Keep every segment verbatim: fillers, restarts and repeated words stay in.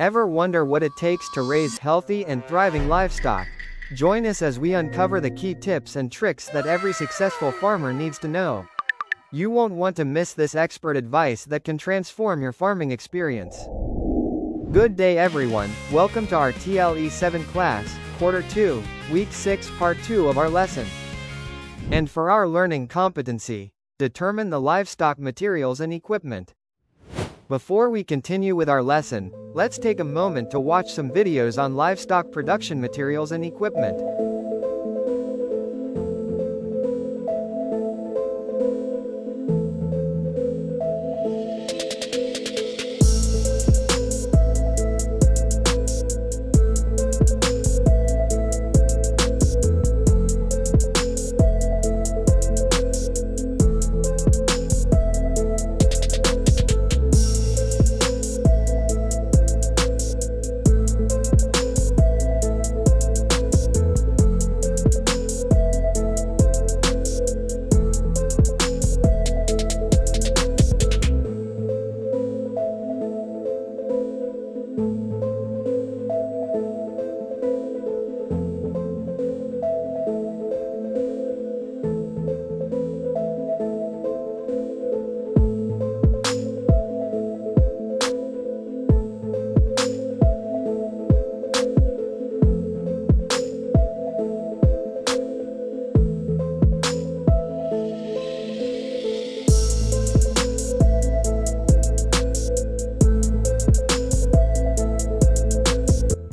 Ever wonder what it takes to raise healthy and thriving livestock? Join us as we uncover the key tips and tricks that every successful farmer needs to know. You won't want to miss this expert advice that can transform your farming experience. Good day everyone, welcome to our T L E seven class, Quarter two, Week six Part two of our lesson. And for our learning competency, determine the livestock materials and equipment. Before we continue with our lesson, let's take a moment to watch some videos on livestock production materials and equipment.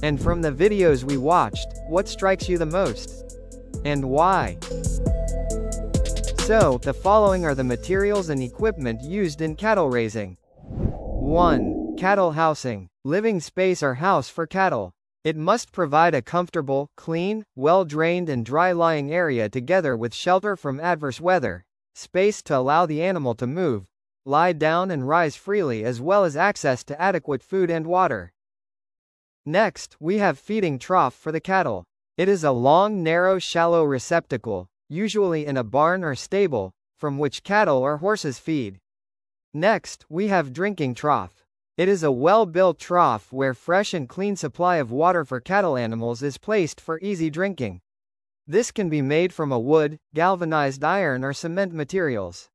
And from the videos we watched, what strikes you the most? And why? So, the following are the materials and equipment used in cattle raising. one. Cattle housing. Living space or house for cattle. It must provide a comfortable, clean, well-drained and dry lying area together with shelter from adverse weather, space to allow the animal to move, lie down and rise freely, as well as access to adequate food and water. Next, we have feeding trough for the cattle. It is a long, narrow, shallow receptacle, usually in a barn or stable, from which cattle or horses feed. Next, we have drinking trough. It is a well-built trough where fresh and clean supply of water for cattle animals is placed for easy drinking. This can be made from a wood, galvanized iron or cement materials.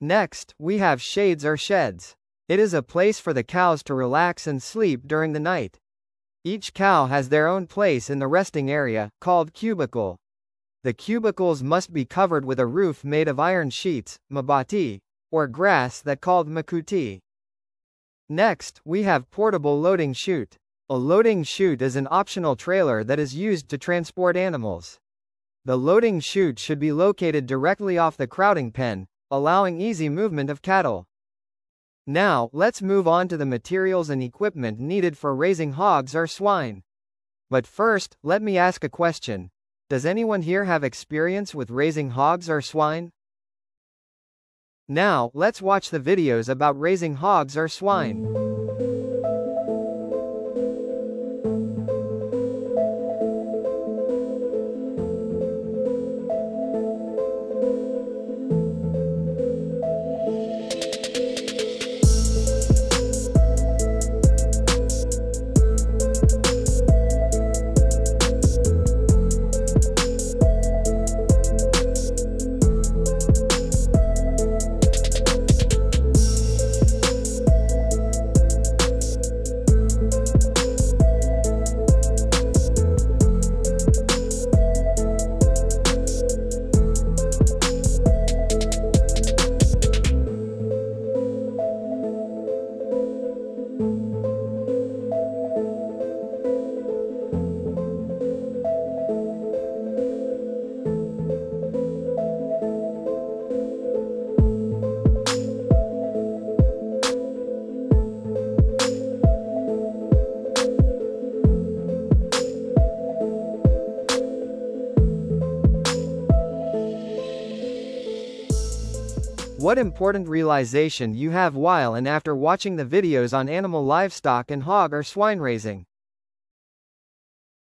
Next, we have shades or sheds. It is a place for the cows to relax and sleep during the night. Each cow has their own place in the resting area, called cubicle. The cubicles must be covered with a roof made of iron sheets, mabati, or grass that called makuti. Next, we have portable loading chute. A loading chute is an optional trailer that is used to transport animals. The loading chute should be located directly off the crowding pen, allowing easy movement of cattle. Now, let's move on to the materials and equipment needed for raising hogs or swine. But first, let me ask a question. Does anyone here have experience with raising hogs or swine? Now, let's watch the videos about raising hogs or swine. What important realization you have while and after watching the videos on animal livestock and hog or swine raising?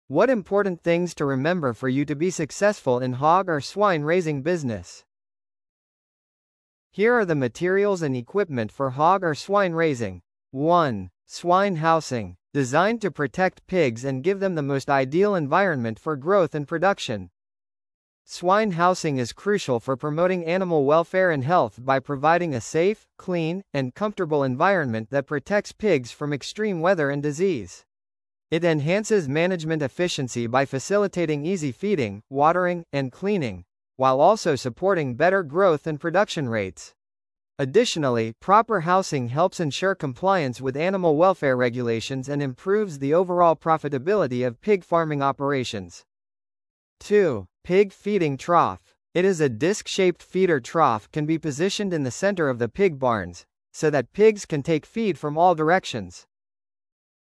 What important things to remember for you to be successful in hog or swine raising business? Here are the materials and equipment for hog or swine raising. one. Swine housing. designed to protect pigs and give them the most ideal environment for growth and production. Swine housing is crucial for promoting animal welfare and health by providing a safe, clean, and comfortable environment that protects pigs from extreme weather and disease. It enhances management efficiency by facilitating easy feeding, watering, and cleaning, while also supporting better growth and production rates. Additionally, proper housing helps ensure compliance with animal welfare regulations and improves the overall profitability of pig farming operations. two. Pig feeding trough. It is a disc-shaped feeder trough that can be positioned in the center of the pig barns, so that pigs can take feed from all directions.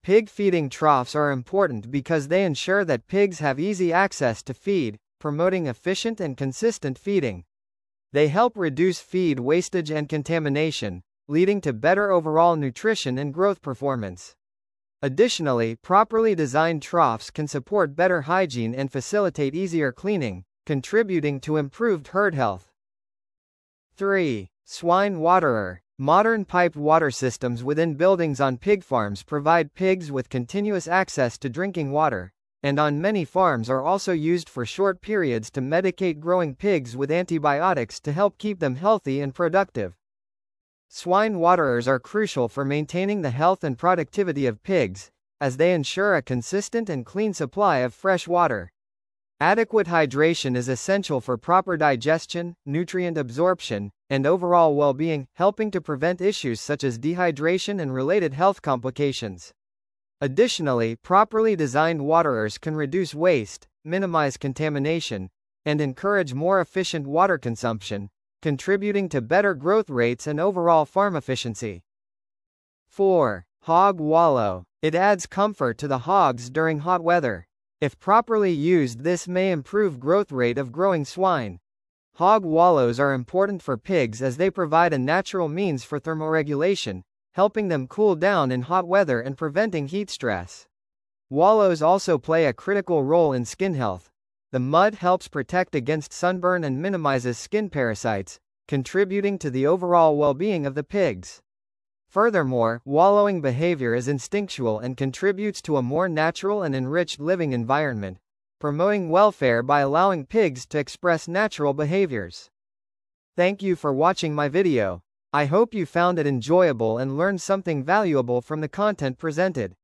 Pig feeding troughs are important because they ensure that pigs have easy access to feed, promoting efficient and consistent feeding. They help reduce feed wastage and contamination, leading to better overall nutrition and growth performance. Additionally, properly designed troughs can support better hygiene and facilitate easier cleaning, contributing to improved herd health. three. Swine waterer. Modern piped water systems within buildings on pig farms provide pigs with continuous access to drinking water, and on many farms are also used for short periods to medicate growing pigs with antibiotics to help keep them healthy and productive. Swine waterers are crucial for maintaining the health and productivity of pigs, as they ensure a consistent and clean supply of fresh water. Adequate hydration is essential for proper digestion, nutrient absorption, and overall well-being, helping to prevent issues such as dehydration and related health complications. Additionally, properly designed waterers can reduce waste, minimize contamination, and encourage more efficient water consumption, contributing to better growth rates and overall farm efficiency. four. Hog wallow. It adds comfort to the hogs during hot weather. If properly used, this may improve growth rate of growing swine. Hog wallows are important for pigs as they provide a natural means for thermoregulation, helping them cool down in hot weather and preventing heat stress. Wallows also play a critical role in skin health. The mud helps protect against sunburn and minimizes skin parasites, contributing to the overall well-being of the pigs. Furthermore, wallowing behavior is instinctual and contributes to a more natural and enriched living environment, promoting welfare by allowing pigs to express natural behaviors. Thank you for watching my video. I hope you found it enjoyable and learned something valuable from the content presented.